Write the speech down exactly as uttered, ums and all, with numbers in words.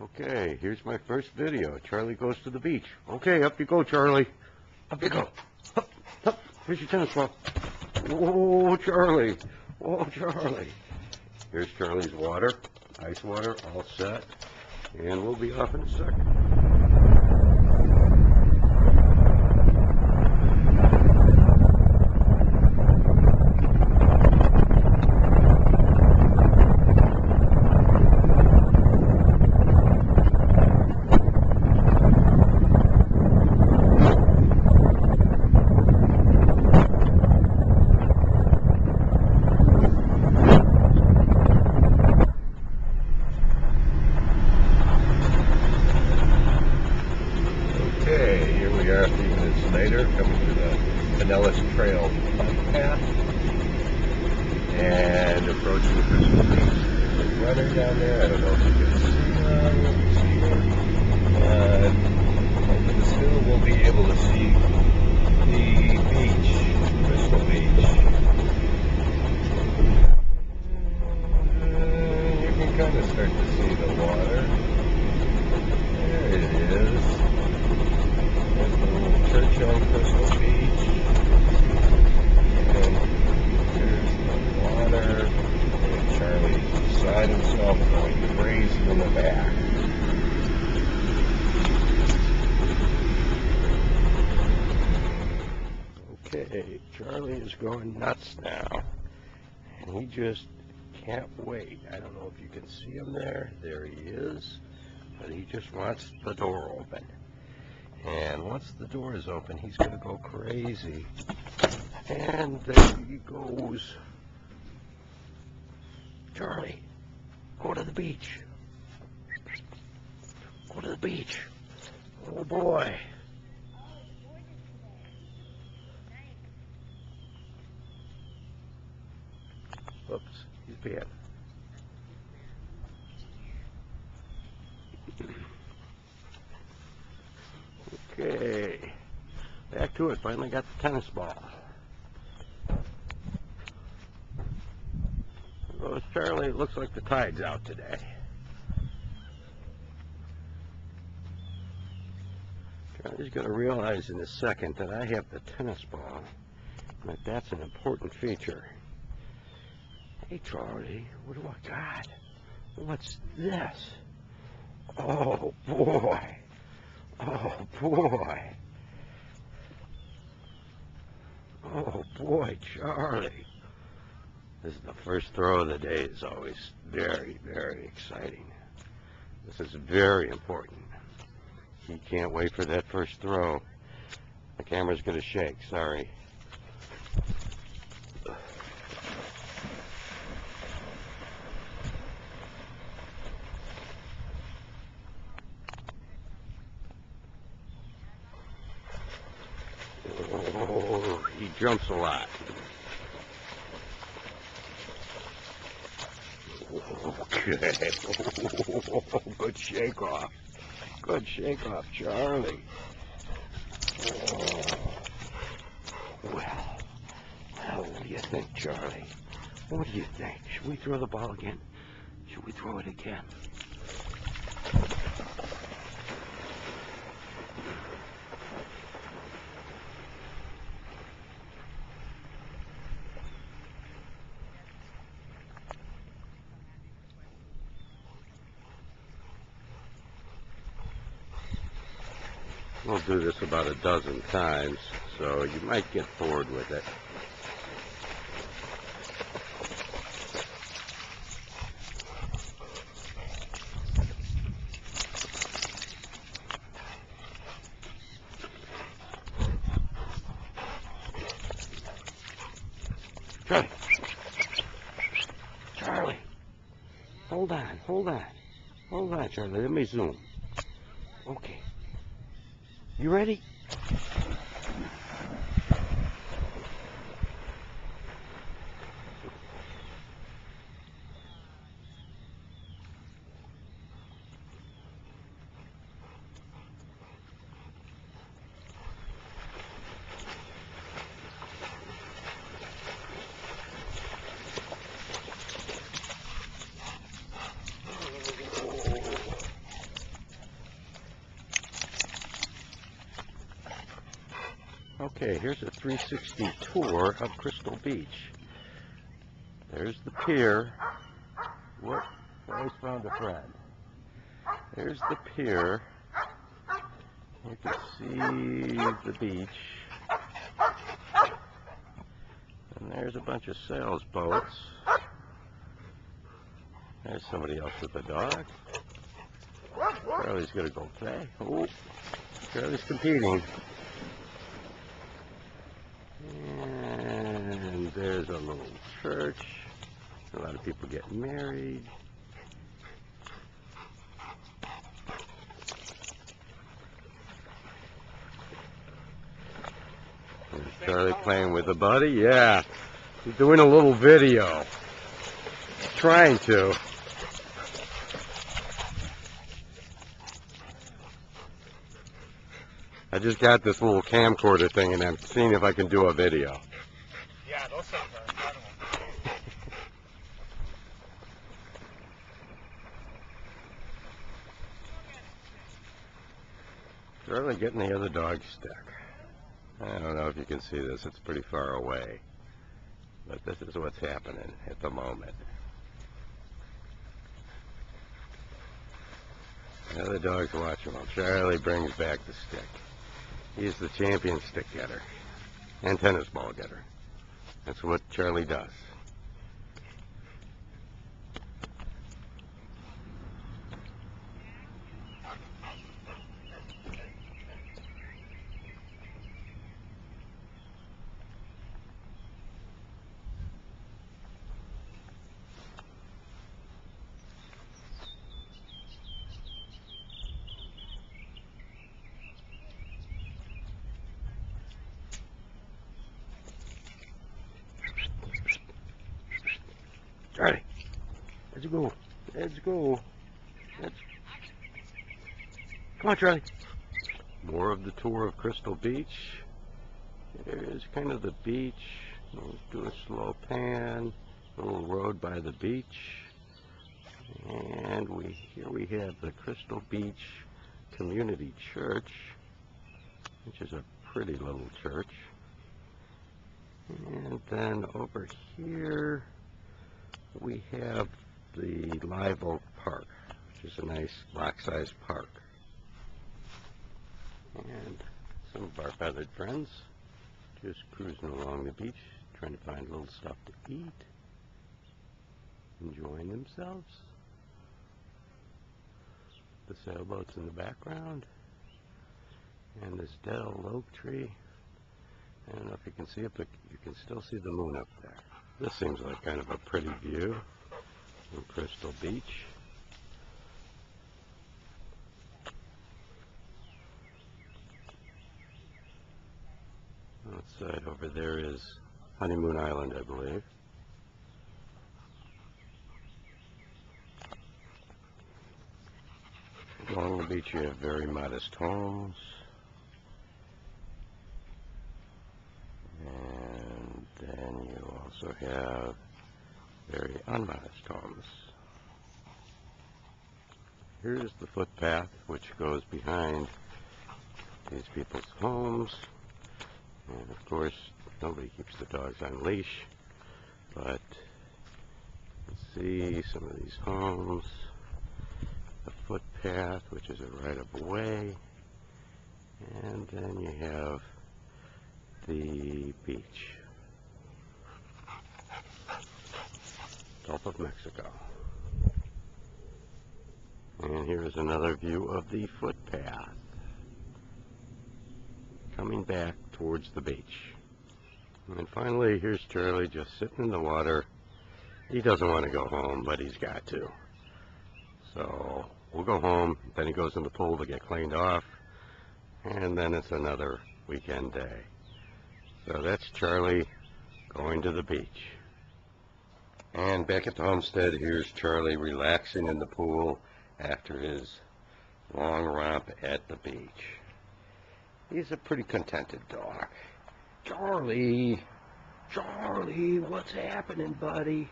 Okay, here's my first video. Charlie goes to the beach. Okay, up you go, Charlie. Up you go. Up, up. Where's your tennis ball? Oh, Charlie. Oh, Charlie. Here's Charlie's water. Ice water, all set. And we'll be off in a second. Going nuts now, and he just can't wait. I don't know if you can see him there. There he is, but he just wants the door open. And once the door is open, he's going to go crazy. And there he goes. Charlie, go to the beach. Go to the beach. Oh boy. Oops, he's bad. Okay, back to it. Finally got the tennis ball. Well, Charlie, it looks like the tide's out today. Charlie's going to realize in a second that I have the tennis ball, and that that's an important feature. Hey, Charlie, what do I got? What's this? Oh, boy. Oh, boy. Oh, boy, Charlie. This is the first throw of the day. It's always very, very exciting. This is very important. He can't wait for that first throw. The camera's going to shake. Sorry. Jumps a lot. Okay. Good shake off. Good shake off, Charlie. Oh. Well, well, what do you think, Charlie? What do you think? Should we throw the ball again? Should we throw it again? We'll do this about a dozen times, so you might get bored with it. Charlie! Charlie! Hold on, hold on. Hold on, Charlie. Let me zoom. Okay. You ready? Okay, here's a three sixty tour of Crystal Beach. There's the pier. What? I always found a friend. There's the pier. You can see the beach. And there's a bunch of sails boats. There's somebody else with a dog. Charlie's gonna go play. Oh, Charlie's competing. And there's a little church. A lot of people get married. There's Charlie playing with a buddy. Yeah, he's doing a little video. Trying to. I just got this little camcorder thing and I'm seeing if I can do a video. Yeah, those things are incredible. Really getting the other dog stuck. I don't know if you can see this, it's pretty far away. But this is what's happening at the moment. The other dog's watching while Charlie brings back the stick. He's the champion stick getter and tennis ball getter. That's what Charlie does. Charlie, let's go, let's go, let's... Come on, Charlie. More of the tour of Crystal Beach. There's kind of the beach. We'll do a slow pan, a little road by the beach. And we here we have the Crystal Beach Community Church, which is a pretty little church. And then over here, we have the Live Oak Park, which is a nice block-sized park. And some of our feathered friends just cruising along the beach, trying to find little stuff to eat, enjoying themselves. The sailboats in the background, and this dead oak tree. I don't know if you can see it, but you can still see the moon up there. This seems like kind of a pretty view in Crystal Beach. Outside over there is Honeymoon Island, I believe. Along the beach you have very modest homes. Also have very unmodest homes. Here's the footpath which goes behind these people's homes, and of course nobody keeps the dogs on leash, but you can see some of these homes, the footpath which is a right-of-way, and then you have the beach. Gulf of Mexico. And here is another view of the footpath coming back towards the beach. And finally, here's Charlie just sitting in the water. He doesn't want to go home, but he's got to. So we'll go home, then he goes in the pool to get cleaned off, and then it's another weekend day. So that's Charlie going to the beach. And back at the homestead, here's Charlie relaxing in the pool after his long romp at the beach. He's a pretty contented dog. Charlie! Charlie, what's happening, buddy?